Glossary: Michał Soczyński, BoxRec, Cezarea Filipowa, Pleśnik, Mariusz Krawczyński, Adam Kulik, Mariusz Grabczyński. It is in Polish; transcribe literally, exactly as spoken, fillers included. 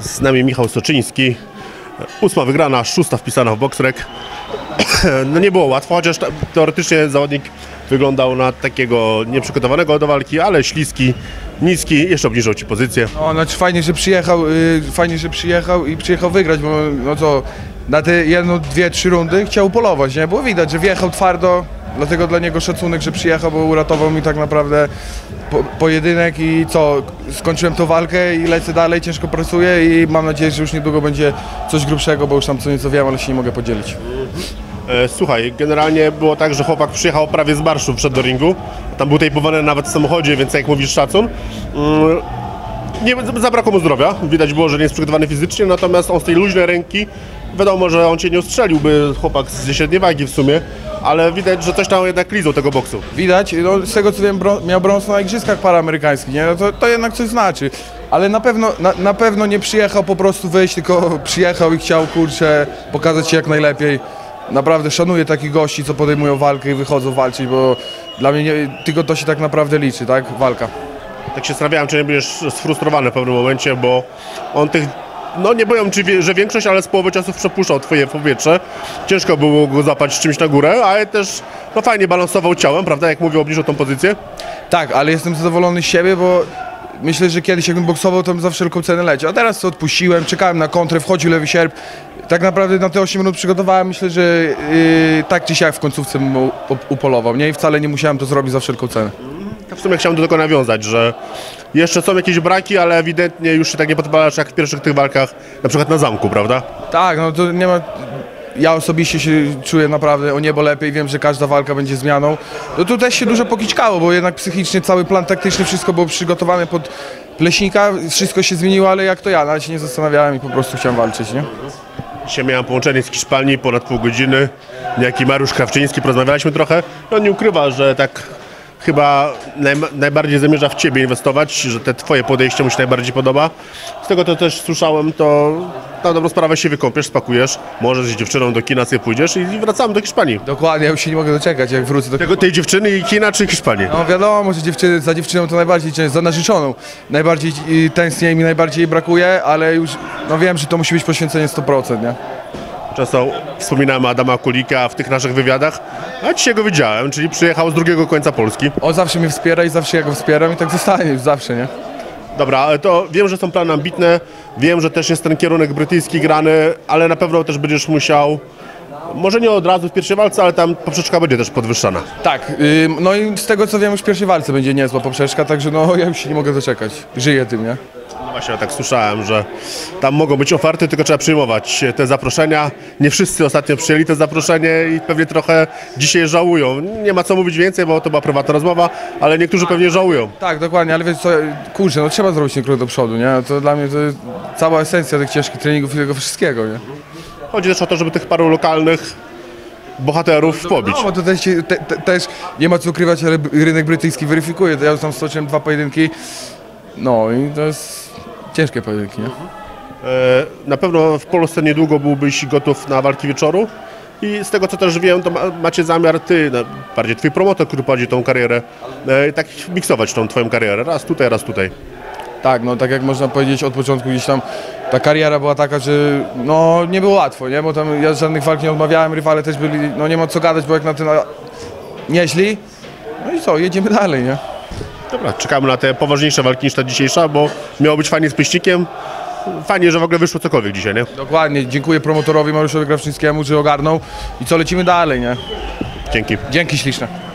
Z nami Michał Soczyński. Ósma wygrana, szósta wpisana w BoxRec. No nie było łatwo, chociaż teoretycznie zawodnik wyglądał na takiego nieprzygotowanego do walki, ale śliski, niski, jeszcze obniżył ci pozycję. No, znaczy fajnie, że przyjechał, yy, fajnie, że przyjechał i przyjechał wygrać, bo no to na te jedną, dwie, trzy rundy chciał polować, nie? Było widać, że wjechał twardo, dlatego dla niego szacunek, że przyjechał, bo uratował mi tak naprawdę po, pojedynek i co, skończyłem tą walkę i lecę dalej, ciężko pracuję i mam nadzieję, że już niedługo będzie coś grubszego, bo już tam co nieco wiem, ale się nie mogę podzielić. Słuchaj, generalnie było tak, że chłopak przyjechał prawie z marszu, wszedł do ringu. Tam był tejpowany nawet w samochodzie, więc jak mówisz, szacun. Nie, zabrakło mu zdrowia, widać było, że nie jest przygotowany fizycznie, natomiast on z tej luźnej ręki, wiadomo, że on cię nie ostrzeliłby, chłopak z średniej wagi w sumie, ale widać, że coś tam jednak lizą tego boksu. Widać, no, z tego co wiem, brą miał brąz na igrzyskach paraamerykańskich, nie? No to, to jednak coś znaczy, ale na pewno, na, na pewno nie przyjechał po prostu wyjść, tylko przyjechał i chciał, kurczę, pokazać się jak najlepiej. Naprawdę szanuję takich gości, co podejmują walkę i wychodzą walczyć, bo dla mnie nie, tylko to się tak naprawdę liczy, tak? Walka. Tak się zastanawiałem, czy nie będziesz sfrustrowany w pewnym momencie, bo on tych, no nie powiem, czy, że większość, ale z połowy czasów przepuszczał twoje powietrze. Ciężko było go zapać czymś na górę, ale też no fajnie balansował ciałem, prawda? Jak mówił, obniżył tą pozycję. Tak, ale jestem zadowolony z siebie, bo myślę, że kiedyś jakbym boksował, to bym za wszelką cenę leciał, a teraz to odpuściłem, czekałem na kontrę, wchodził lewy sierp. Tak naprawdę na te osiem minut przygotowałem, myślę, że yy, tak czy siak w końcówce bym upolował, nie? I wcale nie musiałem to zrobić za wszelką cenę. W sumie chciałem do tego nawiązać, że jeszcze są jakieś braki, ale ewidentnie już się tak nie podpalasz jak w pierwszych tych walkach, na przykład na zamku, prawda? Tak, no to nie ma... Ja osobiście się czuję naprawdę o niebo lepiej, wiem, że każda walka będzie zmianą. No tu też się dużo pokiczkało, bo jednak psychicznie cały plan taktyczny, wszystko było przygotowane pod Pleśnika, wszystko się zmieniło, ale jak to ja, nawet się nie zastanawiałem i po prostu chciałem walczyć, nie? Dzisiaj miałem połączenie z Hiszpanii, ponad pół godziny, niejaki Mariusz Krawczyński, porozmawialiśmy trochę. On nie ukrywa, że tak chyba naj, najbardziej zamierza w ciebie inwestować, że te twoje podejście mu się najbardziej podoba. Z tego to też słyszałem, to na dobrą sprawę się wykąpiesz, spakujesz, możesz z dziewczyną do kina sobie pójdziesz i wracamy do Hiszpanii. Dokładnie, ja już się nie mogę doczekać, jak wrócę do tego, tej dziewczyny i kina, czy Hiszpanii? No wiadomo, że dziewczyny, za dziewczyną to najbardziej, za narzeczoną. Najbardziej tęsknię i mi najbardziej jej brakuje, ale już no wiem, że to musi być poświęcenie sto procent, nie? Często wspominamy Adama Kulika w tych naszych wywiadach, a dzisiaj go widziałem, czyli przyjechał z drugiego końca Polski. On zawsze mnie wspiera i zawsze ja go wspieram i tak zostanie już zawsze, nie? Dobra, to wiem, że są plany ambitne, wiem, że też jest ten kierunek brytyjski grany, ale na pewno też będziesz musiał, może nie od razu w pierwszej walce, ale tam poprzeczka będzie też podwyższana. Tak, yy, no i z tego co wiem, już w pierwszej walce będzie niezła poprzeczka, także no ja już się nie mogę doczekać, żyję tym, nie? No właśnie, tak słyszałem, że tam mogą być oferty, tylko trzeba przyjmować te zaproszenia. Nie wszyscy ostatnio przyjęli to zaproszenie i pewnie trochę dzisiaj żałują. Nie ma co mówić więcej, bo to była prywatna rozmowa, ale niektórzy pewnie żałują. Tak, dokładnie, ale wiesz co, kurczę, no trzeba zrobić krok do przodu, nie? To dla mnie to jest cała esencja tych ciężkich treningów i tego wszystkiego, nie? Chodzi też o to, żeby tych paru lokalnych bohaterów no, pobić. No, bo to też, te, te, też nie ma co ukrywać, ale rynek brytyjski weryfikuje. To ja już tam stoczyłem dwa pojedynki. No i to jest ciężkie pojedynki, nie? Na pewno w Polsce niedługo byłbyś gotów na walki wieczoru i z tego co też wiem, to macie zamiar ty, bardziej twój promotor, który prowadzi tą karierę, tak miksować tą twoją karierę, raz tutaj, raz tutaj. Tak, no tak jak można powiedzieć od początku gdzieś tam ta kariera była taka, że no nie było łatwo, nie? Bo tam ja żadnych walk nie odmawiałem, rywale też byli, no nie ma co gadać, bo jak na tym nieźli, no i co, jedziemy dalej, nie? Dobra, czekamy na te poważniejsze walki niż ta dzisiejsza, bo miało być fajnie z Pleśnikiem. Fajnie, że w ogóle wyszło cokolwiek dzisiaj, nie? Dokładnie, dziękuję promotorowi Mariuszowi Grabczyńskiemu, że ogarnął i co, lecimy dalej, nie? Dzięki. Dzięki śliczne.